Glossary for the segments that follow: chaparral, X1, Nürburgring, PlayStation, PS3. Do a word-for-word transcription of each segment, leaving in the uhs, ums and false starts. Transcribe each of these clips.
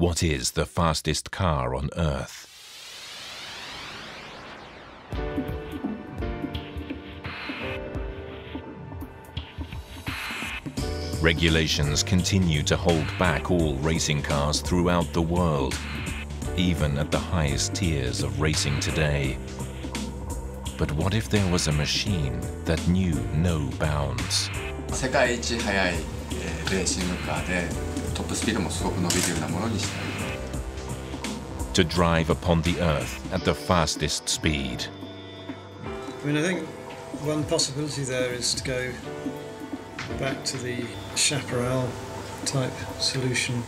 What is the fastest car on Earth? Regulations continue to hold back all racing cars throughout the world, even at the highest tiers of racing today. But what if there was a machine that knew no bounds? To drive upon the Earth at the fastest speed. I mean, I think one possibility there is to go back to the Chaparral type solution.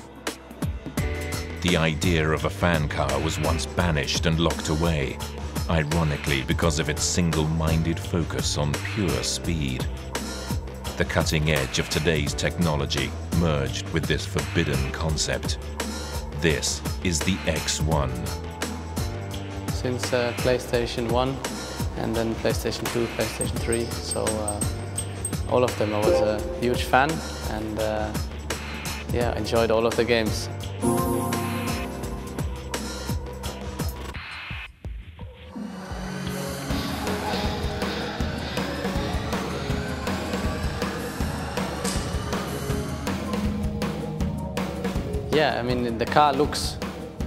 The idea of a fan car was once banished and locked away, ironically because of its single-minded focus on pure speed. The cutting edge of today's technology merged with this forbidden concept. This is the X one. Since uh, PlayStation one and then PlayStation two, PlayStation three, so uh, all of them I was a huge fan and uh, yeah, enjoyed all of the games. Yeah, I mean, the car looks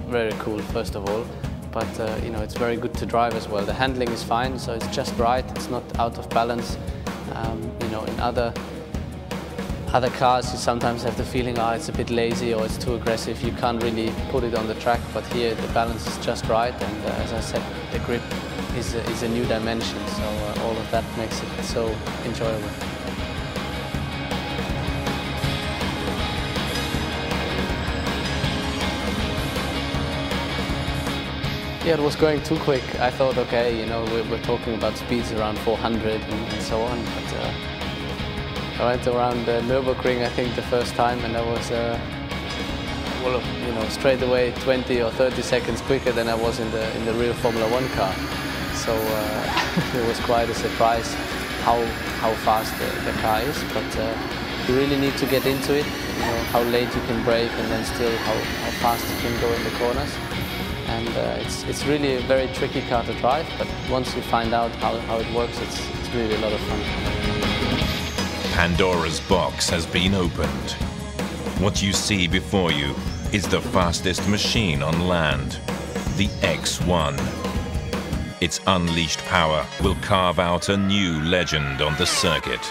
very cool, first of all, but uh, you know, it's very good to drive as well. The handling is fine, so it's just right, it's not out of balance. Um, you know, in other, other cars, you sometimes have the feeling, oh, it's a bit lazy or it's too aggressive, you can't really put it on the track, but here the balance is just right, and uh, as I said, the grip is a, is a new dimension, so uh, all of that makes it so enjoyable. Yeah, it was going too quick. I thought, okay, you know, we're, we're talking about speeds around four hundred and, and so on. But uh, I went around uh, Nürburgring, I think, the first time, and I was, uh, well, you know, straight away twenty or thirty seconds quicker than I was in the in the real Formula One car. So uh, it was quite a surprise how how fast the, the car is. But uh, you really need to get into it. You know, how late you can brake, and then still how how fast you can go in the corners. And uh, it's, it's really a very tricky car to drive, but once you find out how, how it works, it's, it's really a lot of fun. Pandora's box has been opened. What you see before you is the fastest machine on land, the X one. Its unleashed power will carve out a new legend on the circuit.